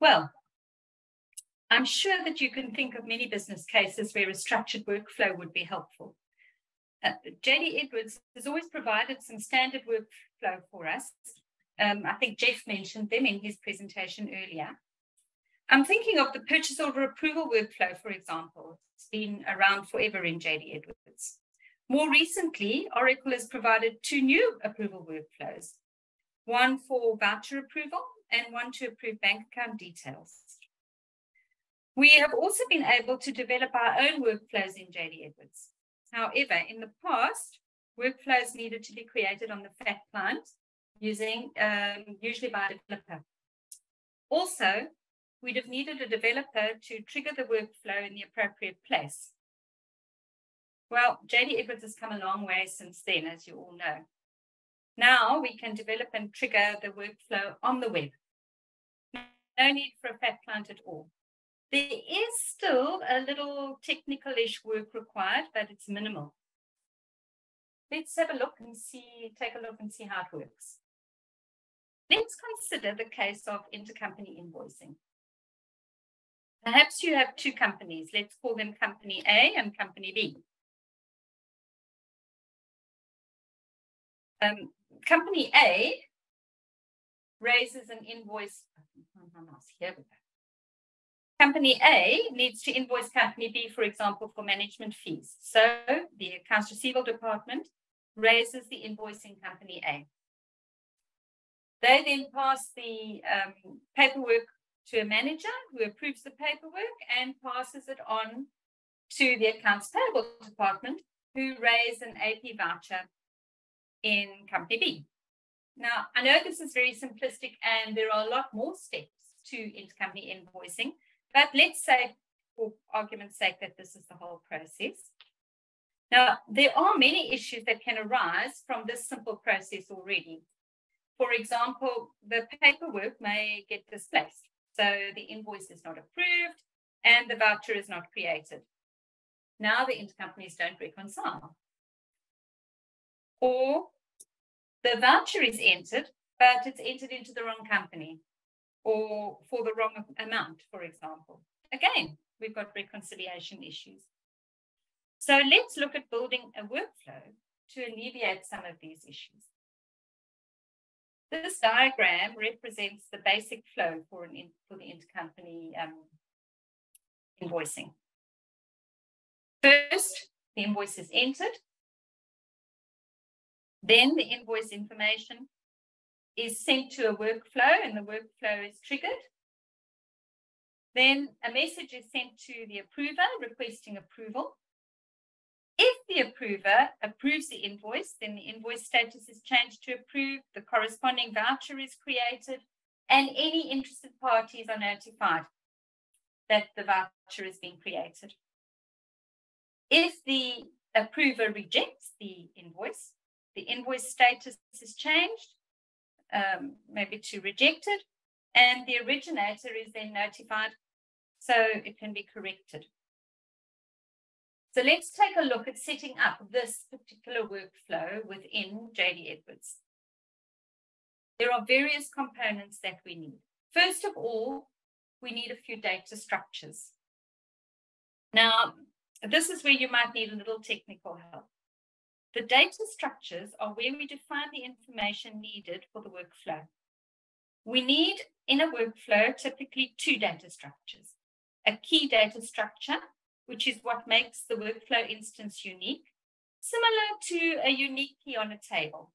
Well, I'm sure that you can think of many business cases where a structured workflow would be helpful. JD Edwards has always provided some standard workflow for us. I think Jeff mentioned them in his presentation earlier. I'm thinking of the purchase order approval workflow, for example. It's been around forever in JD Edwards. More recently, Oracle has provided two new approval workflows, one for voucher approval and one to approve bank account details. We have also been able to develop our own workflows in JD Edwards. However, in the past, workflows needed to be created on the fact client, usually by a developer. Also, we'd have needed a developer to trigger the workflow in the appropriate place. Well, JD Edwards has come a long way since then, as you all know. Now we can develop and trigger the workflow on the web. No need for a fact client at all. There is still a little technical-ish work required, but it's minimal. Let's have a look and see, take a look and see how it works. Let's consider the case of intercompany invoicing. Perhaps you have two companies. Let's call them Company A and Company B. Company A raises an invoice. Here we go. Company A needs to invoice Company B, for example, for management fees. So the accounts receivable department raises the invoice in Company A. They then pass the paperwork to a manager who approves the paperwork and passes it on to the accounts payable department, who raise an AP voucher in Company B. Now, I know this is very simplistic and there are a lot more steps to intercompany invoicing, but let's say, for argument's sake, that this is the whole process. Now, there are many issues that can arise from this simple process already. For example, the paperwork may get displaced. So the invoice is not approved and the voucher is not created. Now the intercompanies don't reconcile. Or the voucher is entered, but it's entered into the wrong company or for the wrong amount, for example. Again, we've got reconciliation issues. So let's look at building a workflow to alleviate some of these issues. This diagram represents the basic flow for the intercompany invoicing. First, the invoice is entered. Then the invoice information is sent to a workflow and the workflow is triggered. Then a message is sent to the approver requesting approval. If the approver approves the invoice, then the invoice status is changed to approved, the corresponding voucher is created, and any interested parties are notified that the voucher is being created. If the approver rejects the invoice status is changed, maybe to rejected, and the originator is then notified so it can be corrected. So let's take a look at setting up this particular workflow within JD Edwards. There are various components that we need. First of all, we need a few data structures. Now, this is where you might need a little technical help. The data structures are where we define the information needed for the workflow. We need, in a workflow, typically two data structures. A key data structure, which is what makes the workflow instance unique, similar to a unique key on a table.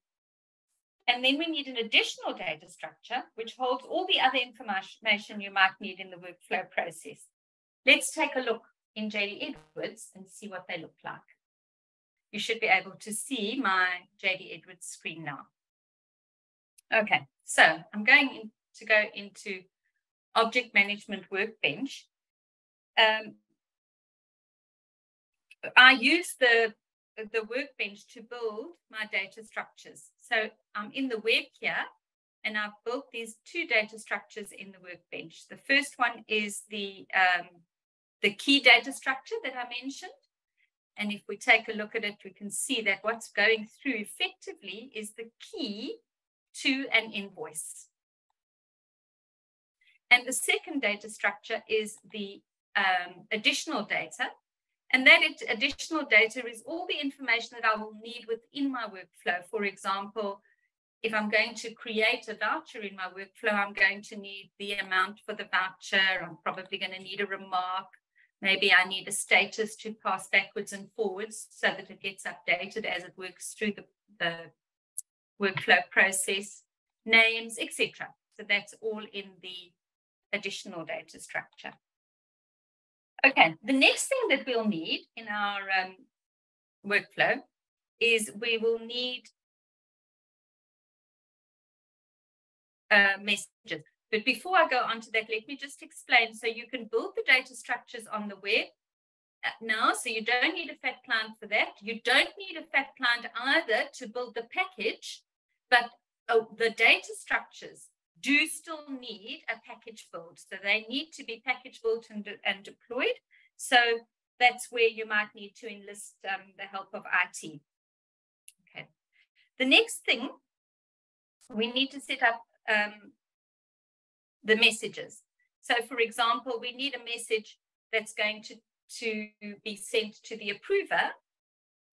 And then we need an additional data structure, which holds all the other information you might need in the workflow process. Let's take a look in JD Edwards and see what they look like. You should be able to see my JD Edwards screen now. Okay, so I'm going to go into Object Management Workbench. I use the workbench to build my data structures. So I'm in the web here, and I've built these two data structures in the workbench. The first one is the key data structure that I mentioned. And if we take a look at it, we can see that what's going through effectively is the key to an invoice. And the second data structure is the additional data. And that additional data is all the information that I will need within my workflow. For example, if I'm going to create a voucher in my workflow, I'm going to need the amount for the voucher. I'm probably going to need a remark. Maybe I need a status to pass backwards and forwards so that it gets updated as it works through the workflow process, names, etc. So that's all in the additional data structure. Okay, the next thing that we'll need in our workflow is we will need messages. But before I go on to that, let me just explain. So you can build the data structures on the web now. So you don't need a fat client for that. You don't need a fat client either to build the package, but the data structures do still need a package build. So they need to be package built and deployed. So that's where you might need to enlist the help of IT. Okay. The next thing, we need to set up the messages. So for example, we need a message that's going to be sent to the approver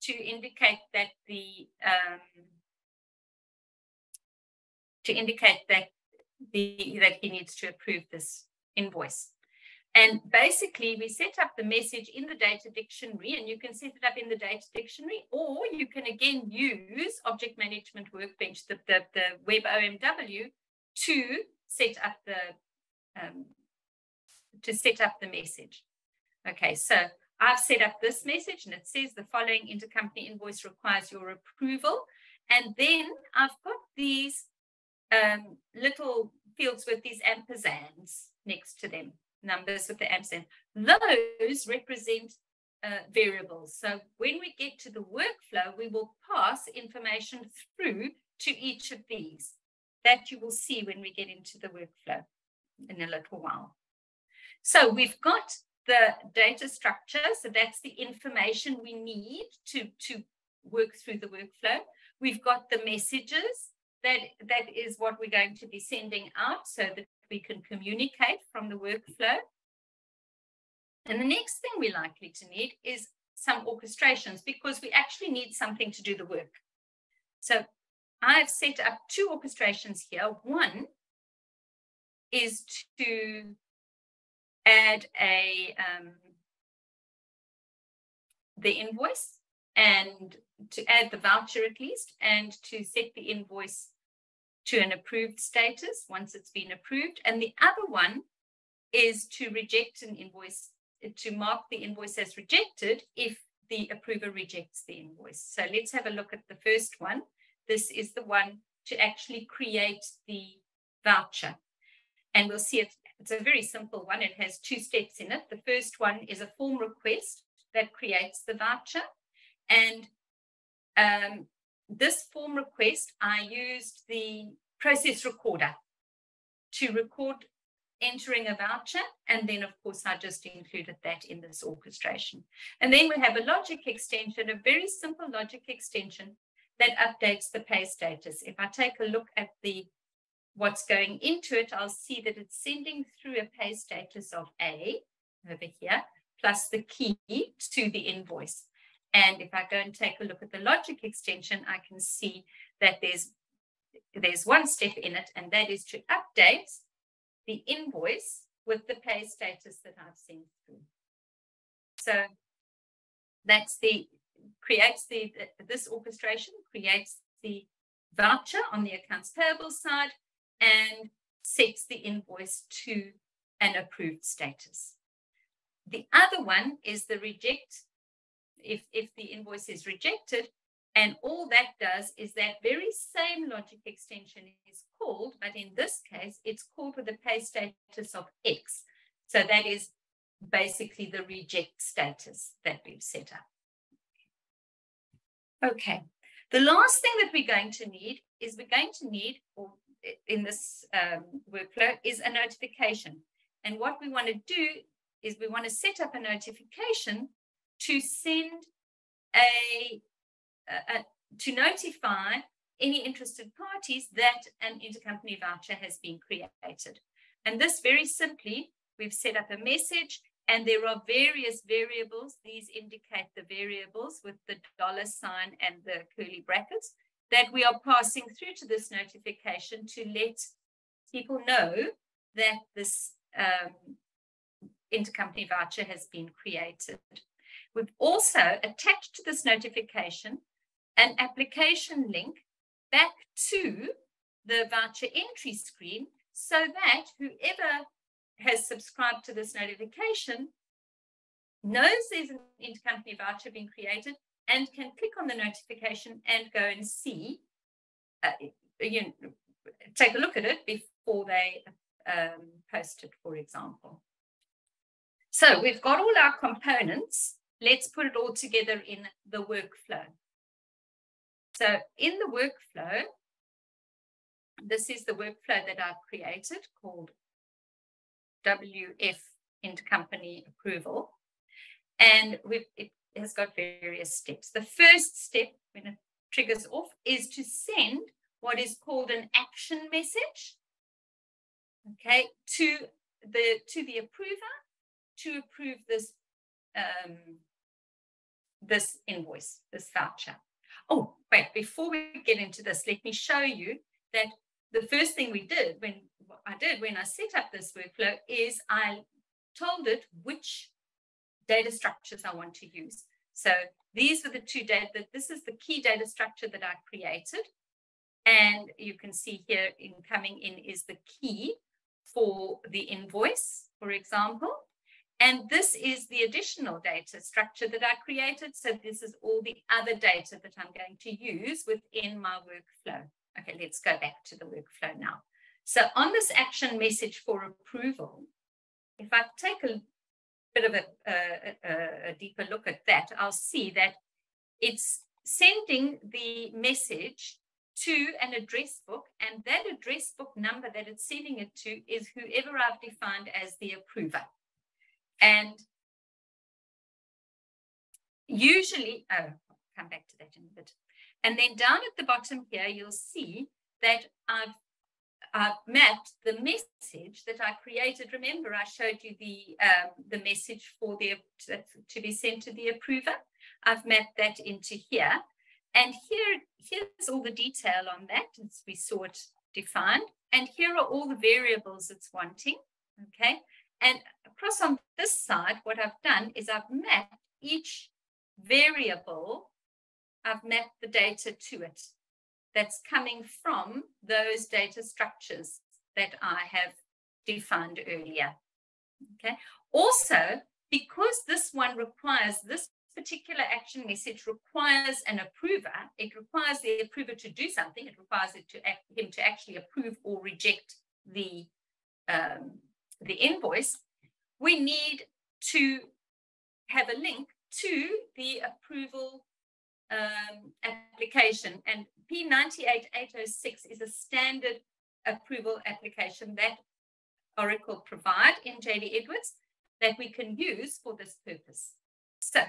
to indicate that he needs to approve this invoice. And basically we set up the message in the data dictionary, and you can set it up in the data dictionary, or you can again use Object Management Workbench, the WebOMW, to set up the message. Okay, so I've set up this message and it says the following intercompany invoice requires your approval. And then I've got these little fields with these ampersands next to them, numbers with the ampersand. Those represent variables. So when we get to the workflow, we will pass information through to each of these. That you will see when we get into the workflow in a little while. So we've got the data structure. So that's the information we need to work through the workflow. We've got the messages. That is what we're going to be sending out so that we can communicate from the workflow. And the next thing we're likely to need is some orchestrations, because we actually need something to do the work. So I've set up two orchestrations here. One is to add the invoice, and to add the voucher at least, and to set the invoice to an approved status once it's been approved. And the other one is to reject an invoice, to mark the invoice as rejected if the approver rejects the invoice. So let's have a look at the first one. This is the one to actually create the voucher. And we'll see it's a very simple one. It has two steps in it. The first one is a form request that creates the voucher. And this form request, I used the process recorder to record entering a voucher. And then, of course, I just included that in this orchestration. And then we have a logic extension, a very simple logic extension that updates the pay status. If I take a look at what's going into it, I'll see that it's sending through a pay status of A over here, plus the key to the invoice. And if I go and take a look at the logic extension, I can see that there's one step in it, and that is to update the invoice with the pay status that I've sent through. So that's this orchestration creates the voucher on the accounts payable side and sets the invoice to an approved status. The other one is the reject, if the invoice is rejected, and all that does is that very same logic extension is called, but in this case, it's called with a pay status of X. So that is basically the reject status that we've set up. Okay, the last thing that we're going to need is in this workflow is a notification. And what we want to do is we want to set up a notification to send to notify any interested parties that an intercompany voucher has been created. And this very simply, we've set up a message, and there are various variables. These indicate the variables with the $ and the curly brackets that we are passing through to this notification to let people know that this intercompany voucher has been created. We've also attached to this notification an application link back to the voucher entry screen so that whoever has subscribed to this notification knows there's an intercompany voucher being created and can click on the notification and go and see, take a look at it before they post it, for example. So we've got all our components. Let's put it all together in the workflow. So in the workflow, this is the workflow that I've created called WF Intercompany Approval. And it has got various steps. The first step, when it triggers off, is to send what is called an action message, okay, to the approver to approve this, this invoice, this voucher. Oh, wait, before we get into this, let me show you that the first thing we did when I set up this workflow is I told it which data structures I want to use. So these were the two data. This is the key data structure that I created. And you can see here in coming in is the key for the invoice, for example. And this is the additional data structure that I created. So this is all the other data that I'm going to use within my workflow. Okay, let's go back to the workflow now. So on this action message for approval, if I take a bit of a deeper look at that, I'll see that it's sending the message to an address book, and that address book number that it's sending it to is whoever I've defined as the approver. And usually, oh, I'll come back to that in a bit. And then down at the bottom here, you'll see that I've mapped the message that I created. Remember, I showed you the message for to be sent to the approver. I've mapped that into here. And here's all the detail on that, as we saw it defined. And here are all the variables it's wanting, okay? And across on this side, what I've done is I've mapped each variable. I've mapped the data to it that's coming from those data structures that I have defined earlier, okay? Also, because this one requires, this particular action message requires an approver, it requires the approver to do something, it requires it him to actually approve or reject the invoice, we need to have a link to the approval application, and P98806 is a standard approval application that Oracle provide in JD Edwards that we can use for this purpose. So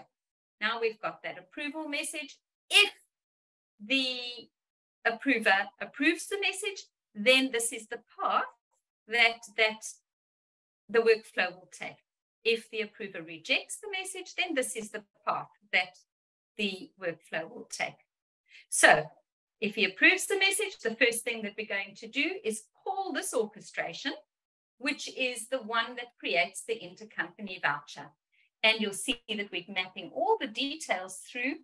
now we've got that approval message. If the approver approves the message, then this is the path that the workflow will take. If the approver rejects the message, then this is the path that the workflow will take. So if he approves the message, the first thing that we're going to do is call this orchestration, which is the one that creates the intercompany voucher. And you'll see that we're mapping all the details through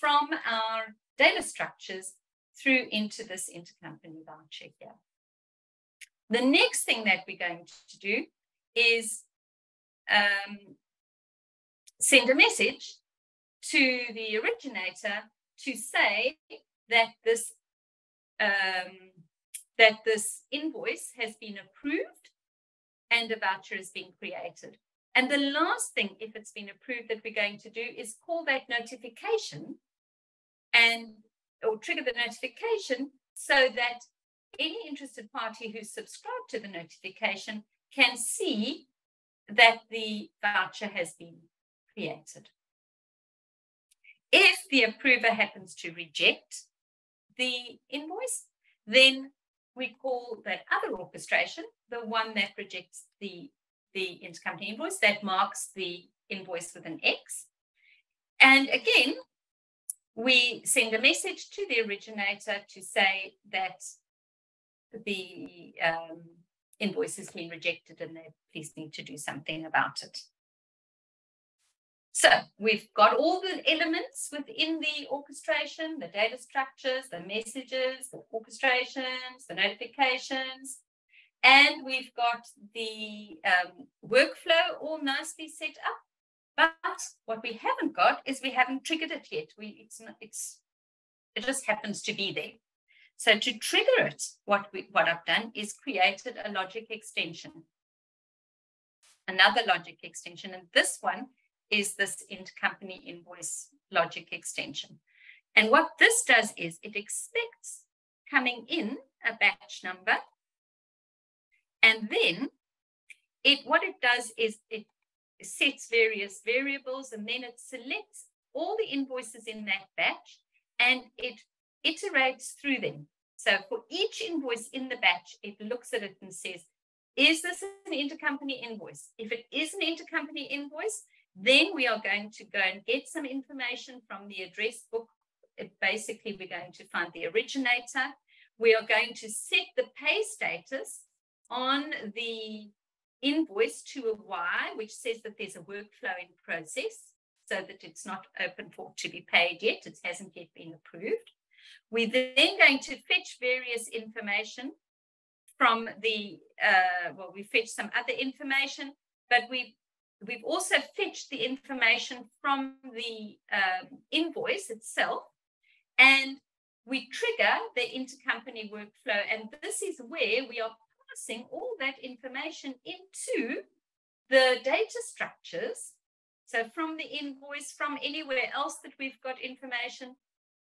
from our data structures through into this intercompany voucher here. The next thing that we're going to do is send a message to the originator to say that this invoice has been approved and a voucher is being created. And the last thing, if it's been approved, that we're going to do is call that notification or trigger the notification so that any interested party who's subscribed to the notification can see that the voucher has been created. If the approver happens to reject the invoice, then we call that other orchestration, the one that rejects the intercompany invoice, that marks the invoice with an X. And again, we send a message to the originator to say that the invoice has been rejected and they please need to do something about it. So we've got all the elements within the orchestration, the data structures, the messages, the orchestrations, the notifications, and we've got the workflow all nicely set up. But what we haven't got is we haven't triggered it yet. It just happens to be there. So to trigger it, what I've done is created a logic extension, another logic extension, and this one is this intercompany invoice logic extension. And what this does is it expects coming in a batch number, and then it sets various variables, and then it selects all the invoices in that batch and it iterates through them. So for each invoice in the batch, it looks at it and says, is this an intercompany invoice? If it is an intercompany invoice, then we are going to go and get some information from the address book. Basically, we're going to find the originator. We are going to set the pay status on the invoice to a Y, which says that there's a workflow in process, so that it's not open for to be paid yet. It hasn't yet been approved. We're then going to fetch various information from the, we fetch some other information, but we've also fetched the information from the invoice itself, and we trigger the intercompany workflow. And this is where we are passing all that information into the data structures. So from the invoice, from anywhere else that we've got information,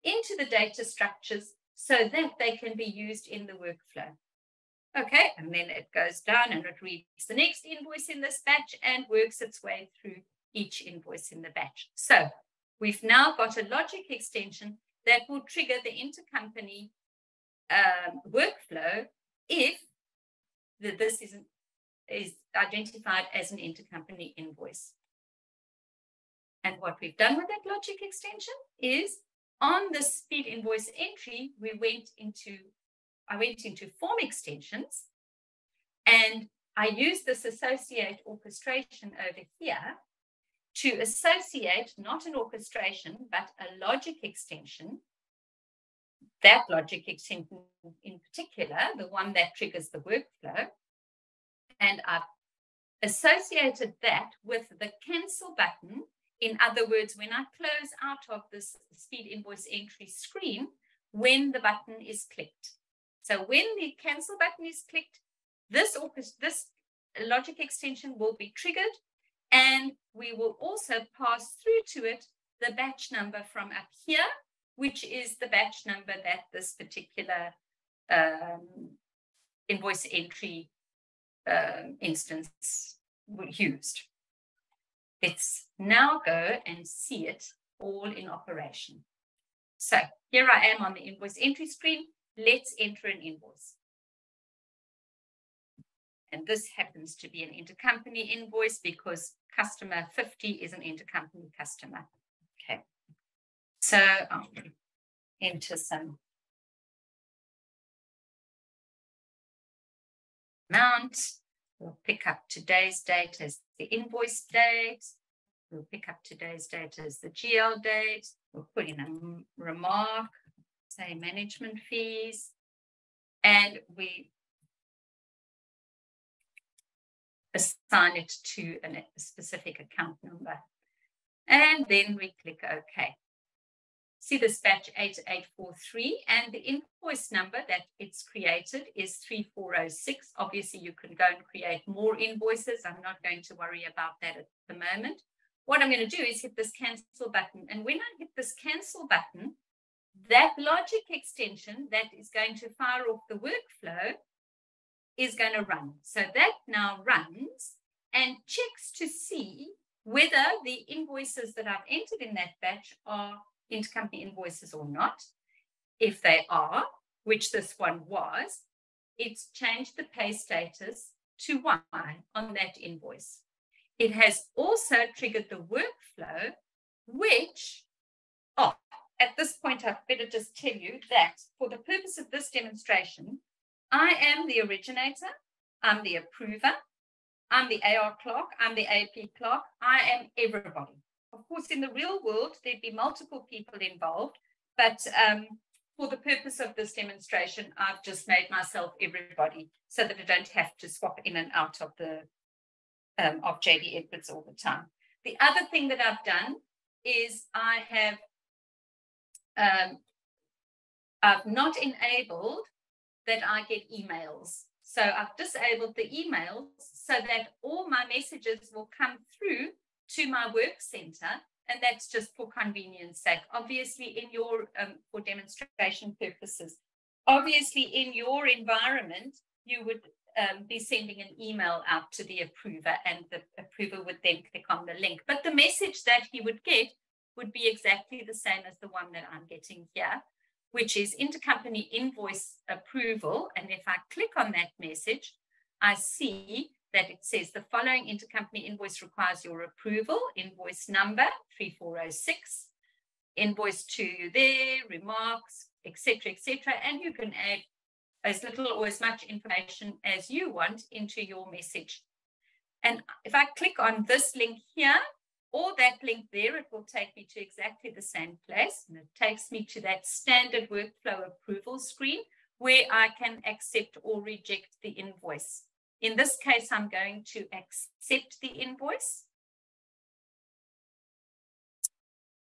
into the data structures so that they can be used in the workflow. Okay, and then it goes down and it reads the next invoice in this batch and works its way through each invoice in the batch. So we've now got a logic extension that will trigger the intercompany workflow if this is identified as an intercompany invoice. And what we've done with that logic extension is on the speed invoice entry, I went into form extensions, and I used this associate orchestration over here to associate not an orchestration, but a logic extension. That logic extension in particular, the one that triggers the workflow. And I've associated that with the cancel button. In other words, when I close out of this speed invoice entry screen, when the button is clicked. So when the cancel button is clicked, this logic extension will be triggered, and we will also pass through to it the batch number from up here, which is the batch number that this particular invoice entry instance used. Let's now go and see it all in operation. So here I am on the invoice entry screen. Let's enter an invoice. And this happens to be an intercompany invoice because customer 50 is an intercompany customer. Okay. So I'll enter some amount. We'll pick up today's date as the invoice date. We'll pick up today's date as the GL date. We'll put in a remark. Say management fees, and we assign it to a specific account number, and then we click OK. See this batch 8843, and the invoice number that it's created is 3406. Obviously, you can go and create more invoices. I'm not going to worry about that at the moment. What I'm going to do is hit this cancel button, and when I hit this cancel button, that logic extension that is going to fire off the workflow is going to run. So that now runs and checks to see whether the invoices that I've entered in that batch are intercompany invoices or not. If they are, which this one was, it's changed the pay status to Y on that invoice. It has also triggered the workflow, which, at this point, I'd better just tell you that for the purpose of this demonstration, I am the originator, I'm the approver, I'm the AR clerk, I'm the AP clerk, I am everybody. Of course, in the real world, there'd be multiple people involved, but for the purpose of this demonstration, I've just made myself everybody so that I don't have to swap in and out of the of JD Edwards all the time. The other thing that I've done is I have I've not enabled that I get emails. So I've disabled the emails so that all my messages will come through to my work center, and that's just for convenience sake. Obviously, in your for demonstration purposes, obviously in your environment, you would be sending an email out to the approver, and the approver would then click on the link. But the message that he would get would be exactly the same as the one that I'm getting here, which is intercompany invoice approval. And if I click on that message, I see that it says the following intercompany invoice requires your approval: invoice number 3406, invoice to there, remarks, et cetera, and you can add as little or as much information as you want into your message. And if I click on this link here, or that link there, it will take me to exactly the same place, and it takes me to that standard workflow approval screen where I can accept or reject the invoice. In this case, I'm going to accept the invoice,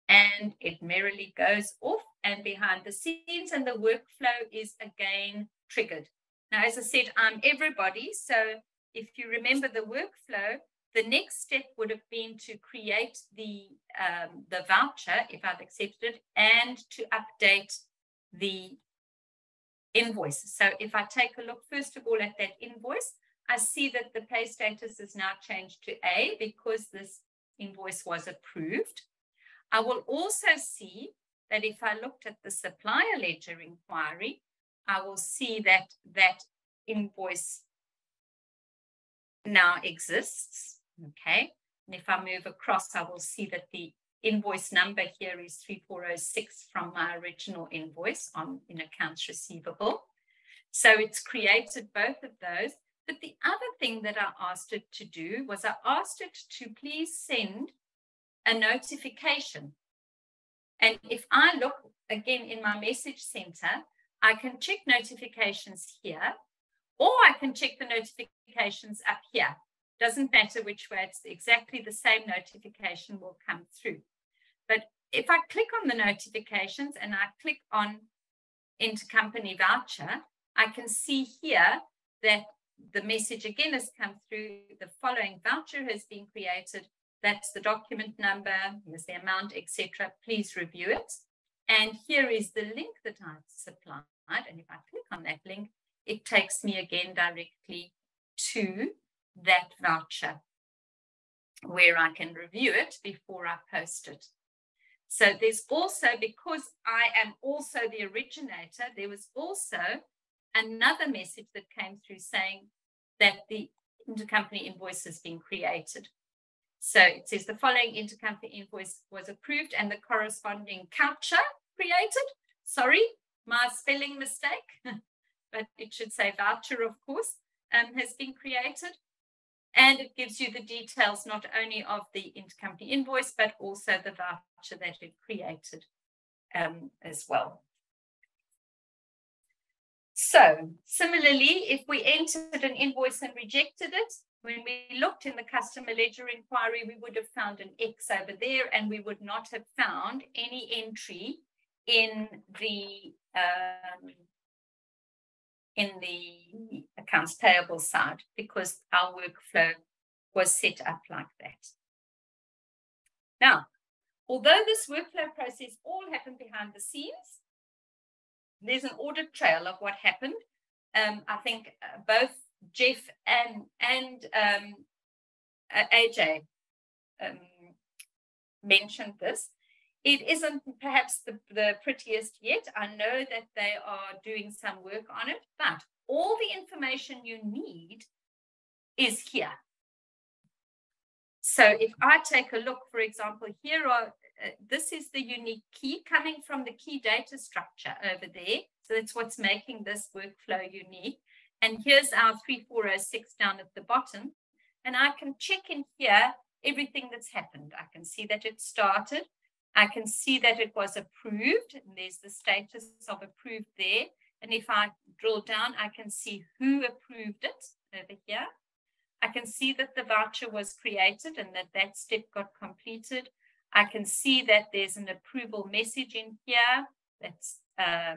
and it merrily goes off and behind the scenes, and the workflow is again triggered. Now, as I said, I'm everybody, so if you remember the workflow, the next step would have been to create the voucher, if I've accepted, and to update the invoice. So if I take a look, first of all, at that invoice, I see that the pay status is now changed to A because this invoice was approved. I will also see that if I looked at the supplier ledger inquiry, I will see that that invoice now exists. Okay, and if I move across, I will see that the invoice number here is 3406 from my original invoice in accounts receivable. So it's created both of those. But the other thing that I asked it to do was I asked it to please send a notification. And if I look again in my message center, I can check notifications here, or I can check the notifications up here. Doesn't matter which way, it's exactly the same notification will come through. But if I click on the notifications and I click on intercompany voucher, I can see here that the message again has come through. The following voucher has been created. That's the document number, here's the amount, etc. Please review it. And here is the link that I've supplied. And if I click on that link, it takes me again directly to that voucher where I can review it before I post it. So there's also, because I am also the originator, there was also another message that came through saying that the intercompany invoice has been created. So it says the following intercompany invoice was approved and the corresponding voucher created. Sorry, my spelling mistake, but it should say voucher, of course, has been created. And it gives you the details not only of the intercompany invoice, but also the voucher that it created as well. So similarly, if we entered an invoice and rejected it, when we looked in the customer ledger inquiry, we would have found an X over there, and we would not have found any entry in the accounts payable side, because our workflow was set up like that. Now, although this workflow process all happened behind the scenes, there's an audit trail of what happened. I think both Jeff and AJ mentioned this. It isn't perhaps the prettiest yet. I know that they are doing some work on it, but all the information you need is here. So if I take a look, for example, here are, this is the unique key coming from the key data structure over there. So that's what's making this workflow unique. And here's our 3406 down at the bottom. And I can check in here everything that's happened. I can see that it started. I can see that it was approved. And there's the status of approved there. And if I drill down, I can see who approved it over here. I can see that the voucher was created and that that step got completed. I can see that there's an approval message in here that's, that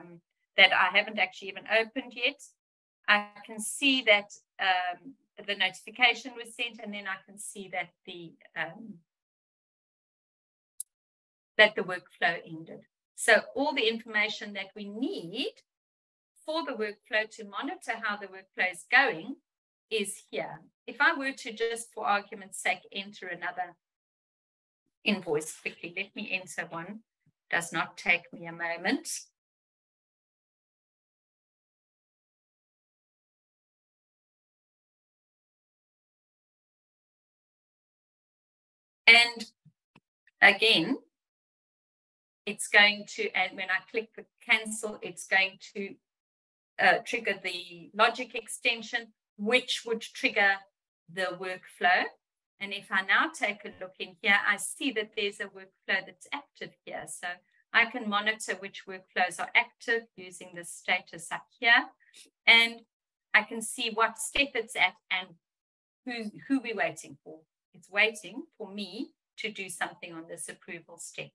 I haven't actually even opened yet. I can see that the notification was sent, and then I can see that the workflow ended. So all the information that we need for the workflow to monitor how the workflow is going is here. If I were to just, for argument's sake, enter another invoice quickly, let me enter one. Does not take me a moment. And again, it's going to, and when I click the cancel, it's going to trigger the logic extension, which would trigger the workflow. And if I now take a look in here, I see that there's a workflow that's active here. So I can monitor which workflows are active using the status up here. And I can see what step it's at and who we're waiting for. It's waiting for me to do something on this approval step.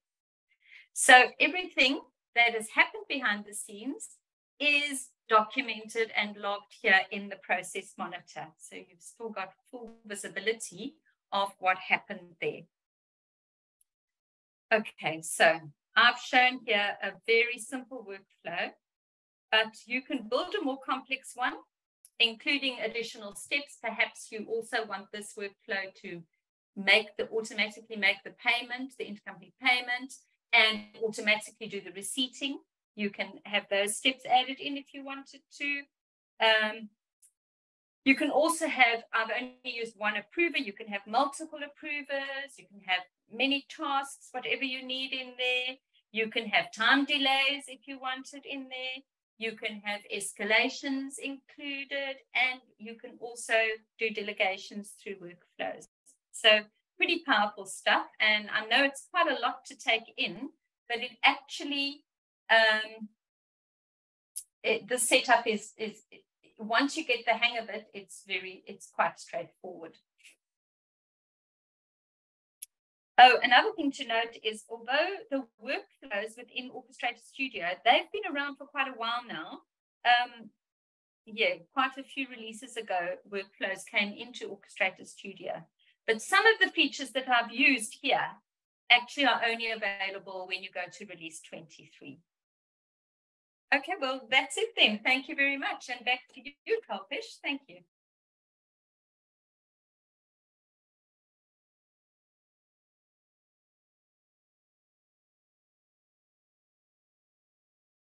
So everything that has happened behind the scenes is documented and logged here in the process monitor. So you've still got full visibility of what happened there. Okay, so I've shown here a very simple workflow, but you can build a more complex one, including additional steps. Perhaps you also want this workflow to automatically make the payment, the intercompany payment, and automatically do the receipting. You can have those steps added in if you wanted to. You can also have, I've only used one approver, you can have multiple approvers, you can have many tasks, whatever you need in there. You can have time delays if you wanted in there. You can have escalations included, and you can also do delegations through workflows. So pretty powerful stuff. And I know it's quite a lot to take in, but it actually, the setup is once you get the hang of it, it's quite straightforward. Oh, another thing to note is, although the workflows within Orchestrator Studio, they've been around for quite a while now. Yeah, quite a few releases ago, workflows came into Orchestrator Studio. But some of the features that I've used here actually are only available when you go to release 23. Okay, well, that's it then. Thank you very much. And back to you, Kalpesh. Thank you.